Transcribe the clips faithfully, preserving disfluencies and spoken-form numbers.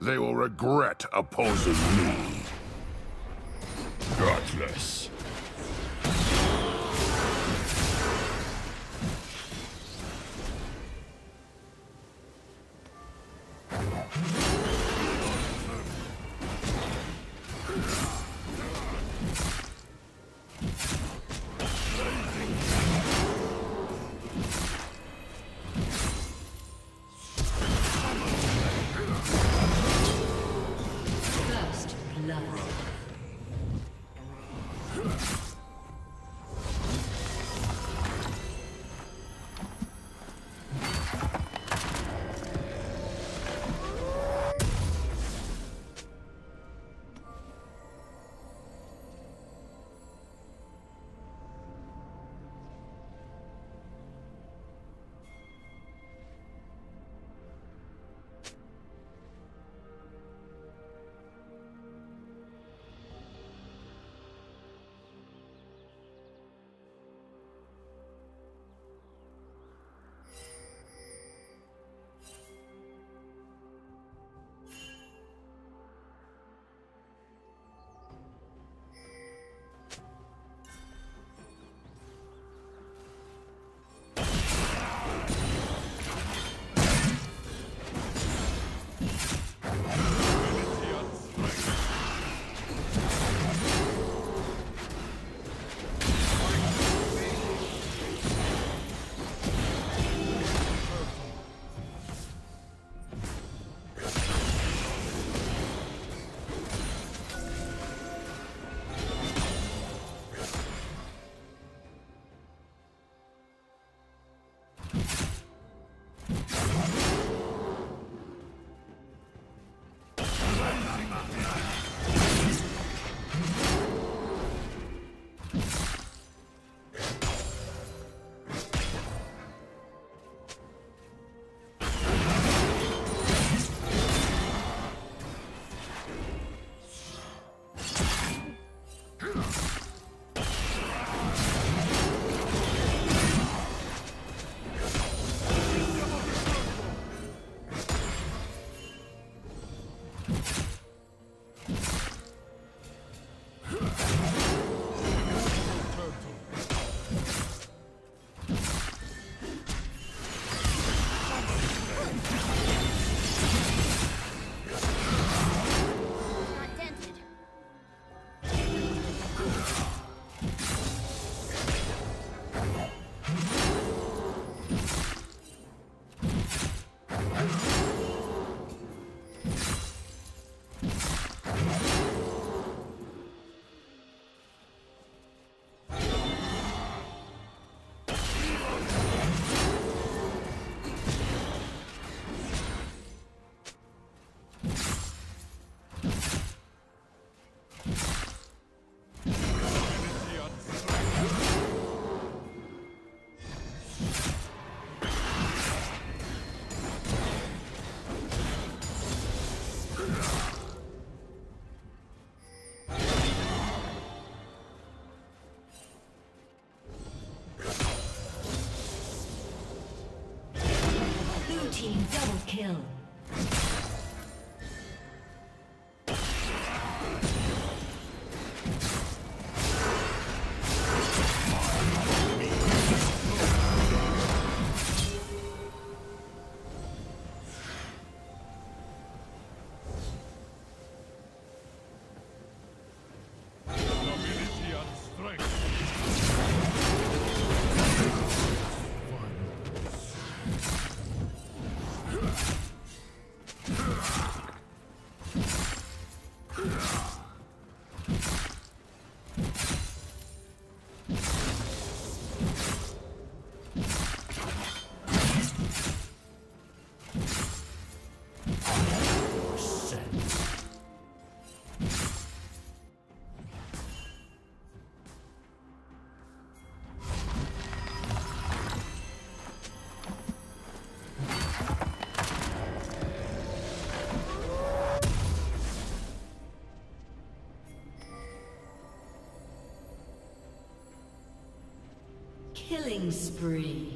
They will regret opposing me. Godless. Double kill. Killing spree.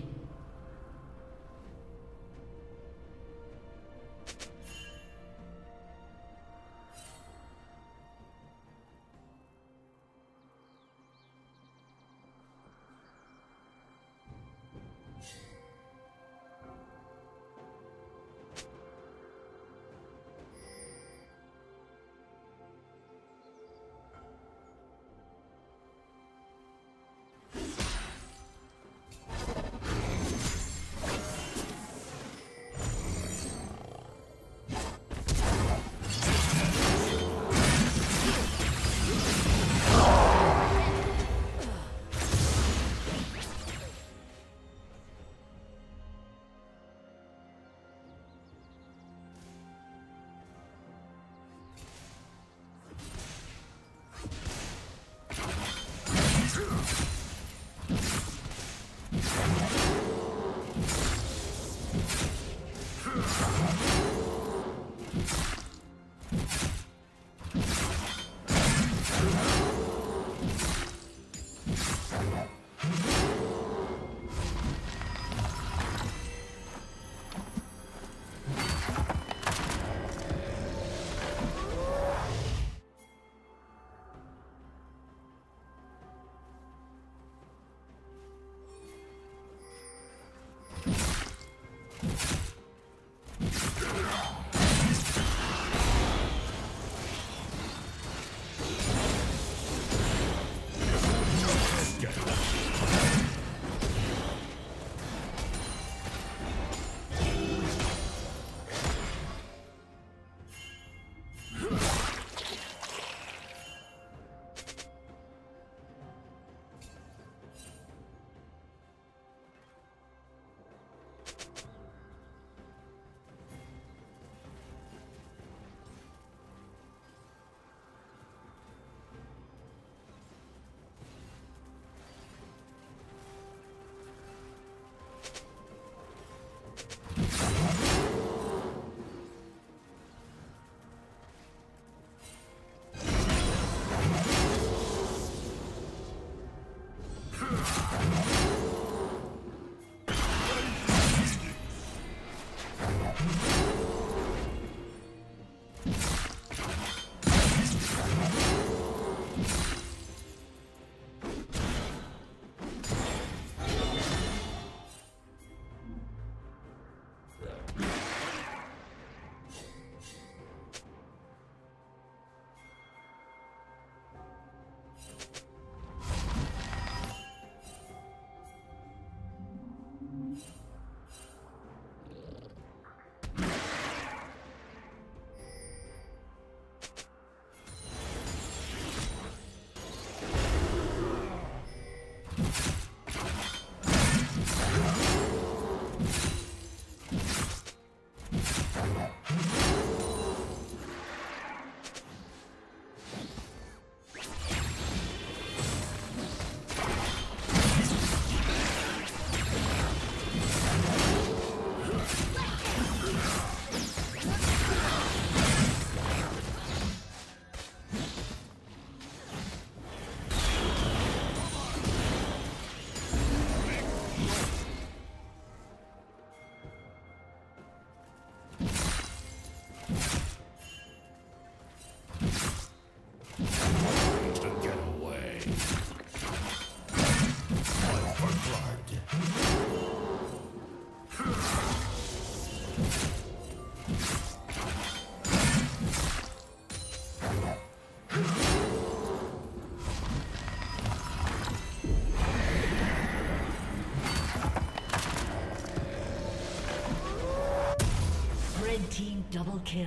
Double kill.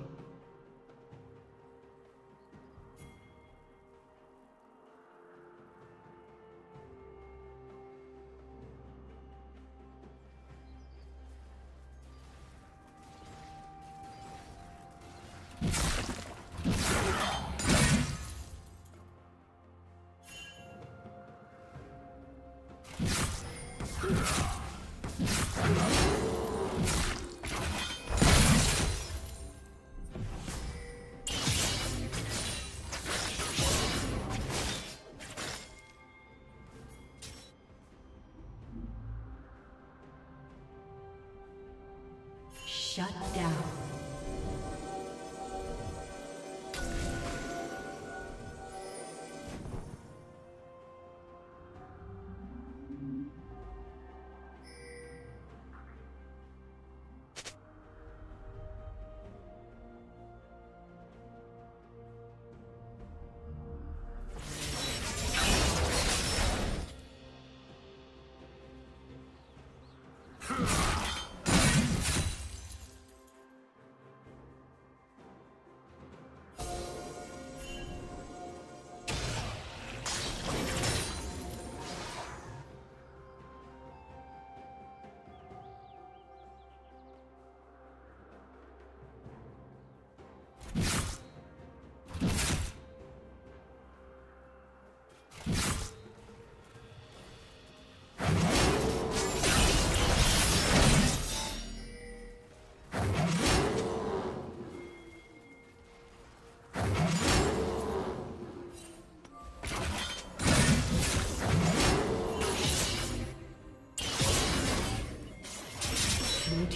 Shut down.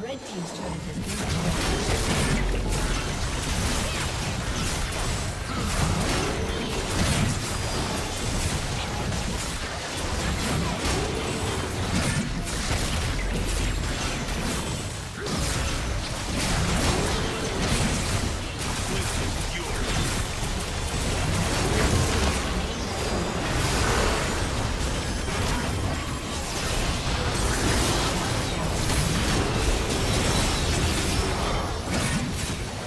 Red team's turret has been Blue team's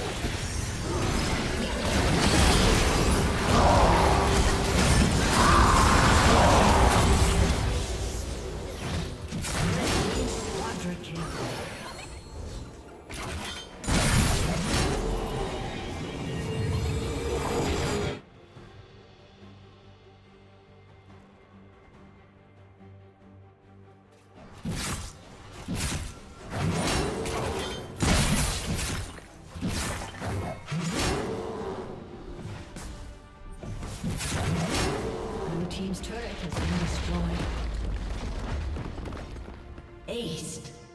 turret has been destroyed. Aced.